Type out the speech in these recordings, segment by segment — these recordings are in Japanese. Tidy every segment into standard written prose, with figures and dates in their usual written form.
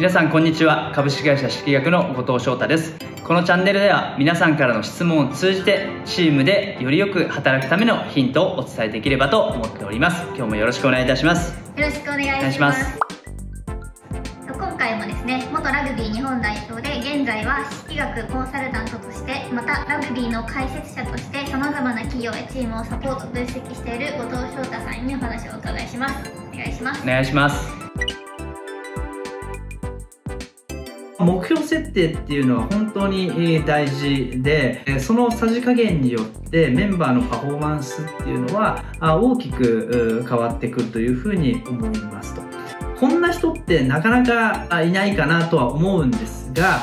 皆さんこんにちは。株式会社識学の後藤翔太です。このチャンネルでは皆さんからの質問を通じてチームでよりよく働くためのヒントをお伝えできればと思っております。今日もよろしくお願いいたします。よろしくお願いします。今回もですね、元ラグビー日本代表で現在は識学コンサルタントとして、またラグビーの解説者としてさまざまな企業やチームをサポート分析している後藤翔太さんにお話をお伺いします。お願いします。お願いします。目標設定っていうのは本当に大事で、そのさじ加減によってメンバーのパフォーマンスっていうのは大きく変わってくるというふうに思いますと。こんな人ってなかなかいないかなとは思うんですが、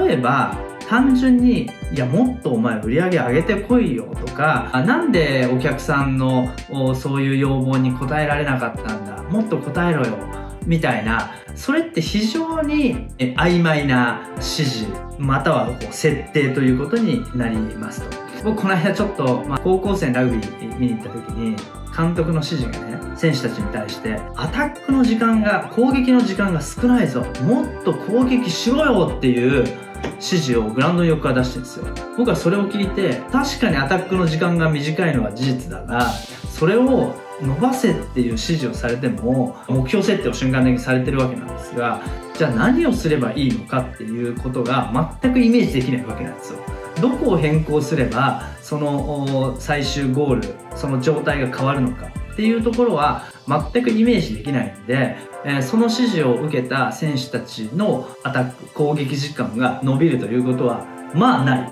例えば単純に「いやもっとお前売り上げ上げてこいよ」とか「なんでお客さんのそういう要望に応えられなかったんだ、もっと応えろよ」みたいな、それって非常に曖昧な指示または設定ということになりますと。僕この間ちょっと、高校生のラグビー見に行った時に監督の指示がね、選手たちに対して「アタックの時間が攻撃の時間が少ないぞ、もっと攻撃しろよ」っていう指示をグラウンドの横から出してるんですよ。僕はそれを聞いて、確かにアタックの時間が短いのは事実だが、それを伸ばせっていう指示をされても、目標設定を瞬間的にされてるわけなんですが、じゃあ何をすればいいのかっていうことが全くイメージできないわけなんですよ。どこを変更すればその最終ゴール、その状態が変わるのかっていうところは全くイメージできないんで、その指示を受けた選手たちのアタック攻撃時間が伸びるということはまあないっ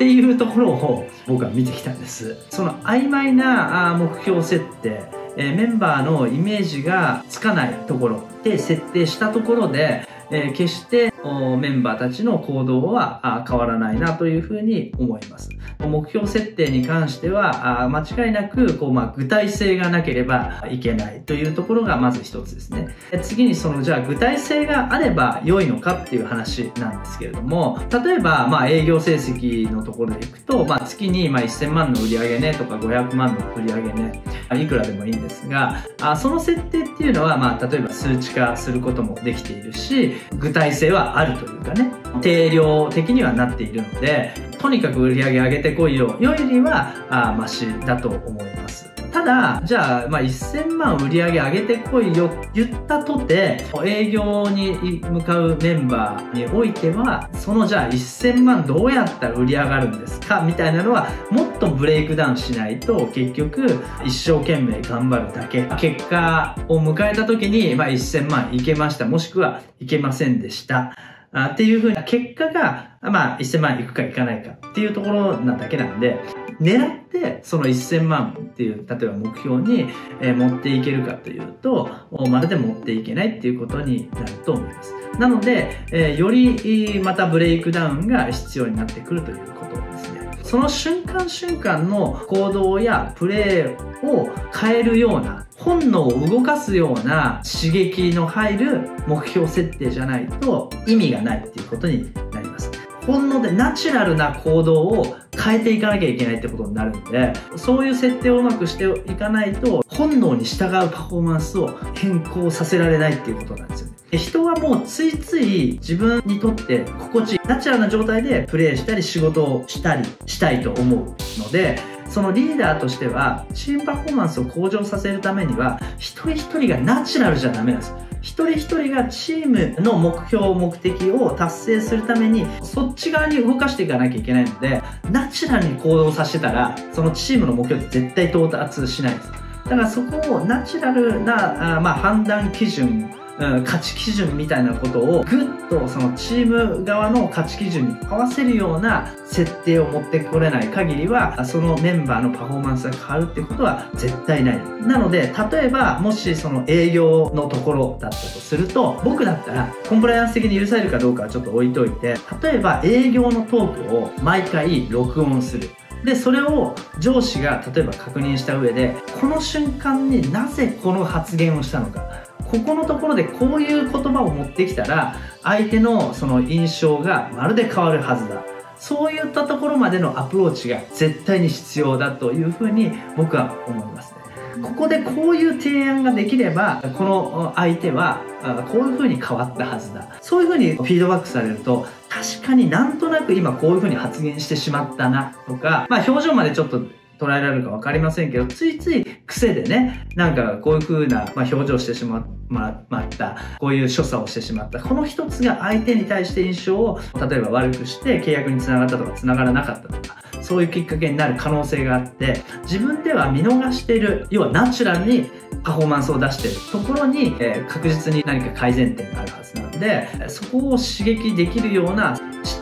ていうところを僕は見てきたんです。その曖昧な目標設定、メンバーのイメージがつかないところで設定したところで、決してメンバーたちの行動は変わらないなというふうに思います。目標設定に関しては間違いなく具体性がなければいけないというところがまず一つですね。次にじゃあ具体性があれば良いのかっていう話なんですけれども、例えば営業成績のところでいくと、月に1000万の売り上げねとか500万の売り上げね、いくらでもいいんですが、その設定っていうのは例えば数値化することもできているし、具体性はあるというかね、定量的にはなっているので、とにかく売り上げ上げてこいよよりはマシだと思います。ただじゃあ、1000万売り上げ上げてこいよ言ったとて、営業に向かうメンバーにおいては、じゃあ1000万どうやったら売り上がるんですかみたいなのはもっとブレイクダウンしないと、結局一生懸命頑張るだけ、結果を迎えた時に、1000万いけました、もしくはいけませんでしたっていう風な結果が、1000万いくかいかないかっていうところなだけなんで、狙ってその1000万っていう例えば目標に持っていけるかというと、まるで持っていけないっていうことになると思います。なのでよりまたブレイクダウンが必要になってくるということですね。その瞬間瞬間の行動やプレーを変えるような、本能を動かすような刺激の入る目標設定じゃないと意味がないっていうことになります。本能でナチュラルな行動を変えていかなきゃいけないってことになるので、そういう設定をうまくしていかないと本能に従うパフォーマンスを変更させられないっていうことなんですよね。人はもうついつい自分にとって心地いいナチュラルな状態でプレーしたり仕事をしたりしたいと思うので、そのリーダーとしてはチームパフォーマンスを向上させるためには、一人一人がナチュラルじゃダメなんです。一人一人がチームの目標目的を達成するためにそっち側に動かしていかなきゃいけないので、ナチュラルに行動させてたらそのチームの目標って絶対到達しないです。だからそこをナチュラルな、判断基準、価値基準みたいなことをぐっとそのチーム側の価値基準に合わせるような設定を持ってこれない限りは、そのメンバーのパフォーマンスが変わるってことは絶対ない。なので例えばもしその営業のところだったとすると、僕だったらコンプライアンス的に許されるかどうかはちょっと置いといて、例えば営業のトークを毎回録音する。でそれを上司が例えば確認した上で、この瞬間になぜこの発言をしたのか、ここのところでこういう言葉を持ってきたら相手のその印象がまるで変わるはずだ、そういったところまでのアプローチが絶対に必要だというふうに僕は思いますね。ここでこういう提案ができれば、この相手はこういう風に変わったはずだ。そういう風にフィードバックされると、確かになんとなく今こういう風に発言してしまったなとか、まあ表情までちょっと捉えられるか分かりませんけど、ついつい癖でね、なんかこういう風な表情をしてしまった、こういう所作をしてしまった、この一つが相手に対して印象を例えば悪くして契約につながったとかつながらなかったとか、そういうきっかけになる可能性があって、自分では見逃している、要はナチュラルにパフォーマンスを出しているところに、確実に何か改善点があるはずなので、そこを刺激できるような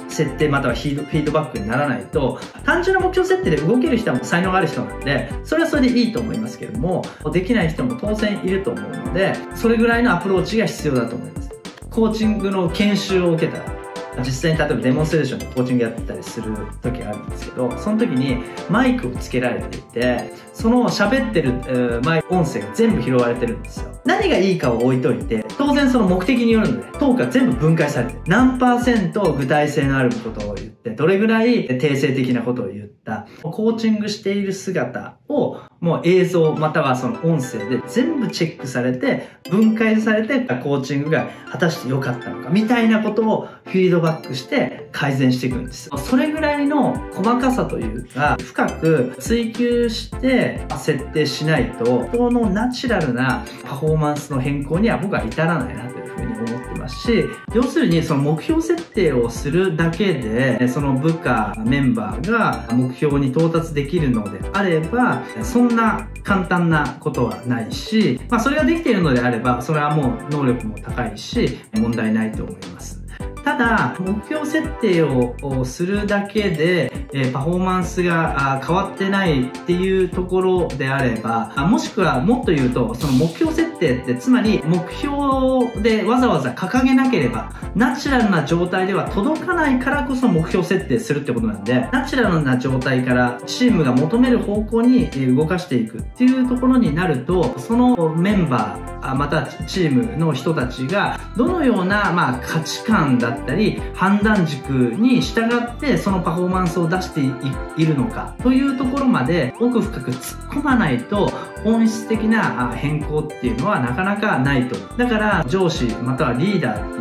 設定またはフィードバックにならないと、単純な目標設定で動ける人は才能がある人なんで、それはそれでいいと思いますけども、できない人も当然いると思うので、それぐらいのアプローチが必要だと思います。コーチングの研修を受けたら、実際に例えばデモンストレーションのコーチングやったりする時があるんですけど、その時にマイクをつけられていて、その喋ってるマイク音声が全部拾われてるんですよ。何がいいかを置いといて、当然その目的によるのでトークが全部分解されて、何%具体性のあることを言って、どれぐらい定性的なことを言った、コーチングしている姿をもう映像またはその音声で全部チェックされて、分解されて、コーチングが果たして良かったのかみたいなことをフィードバックして改善していくんです。それぐらいの細かさというか、深く追求して設定しないと、人のナチュラルなパフォーマンスの変更には僕は至らないなというふうに思ってますし、要するにその目標設定をするだけで、その部下メンバーが目標に到達できるのであれば、そんな簡単なことはないし、まあ、それができているのであれば、それはもう能力も高いし問題ないと思います。ただ目標設定をするだけでパフォーマンスが変わってないっていうところであれば、もしくはもっと言うと、その目標設定ってつまり目標でわざわざ掲げなければナチュラルな状態では届かないからこそ目標設定するってことなんで、ナチュラルな状態からチームが求める方向に動かしていくっていうところになると、そのメンバーまたチームの人たちがどのようなまあ価値観だったり判断軸に従ってそのパフォーマンスを出しているのかというところまで奥深く突っ込まないと、本質的な変更っていうのはなかなかないと。だから上司またはリーダーっ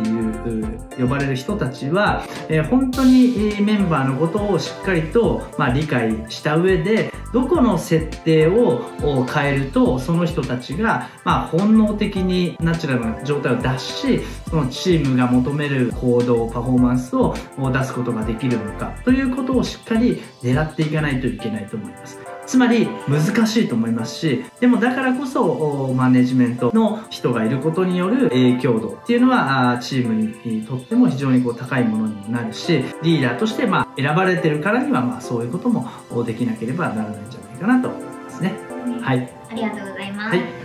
ていう呼ばれる人たちは、本当にメンバーのことをしっかりと理解した上で、どこの設定を変えるとその人たちが本能的にナチュラルな状態を出し、そのチームが求める行動パフォーマンスを出すことができるのかということをしっかり狙っていかないといけないと思います。つまり難しいと思いますし、でもだからこそマネジメントの人がいることによる影響度っていうのはチームにとっても非常に高いものになるし、リーダーとして選ばれてるからにはそういうこともできなければならないんじゃないかなと思いますね。はい、ありがとうございます。はい。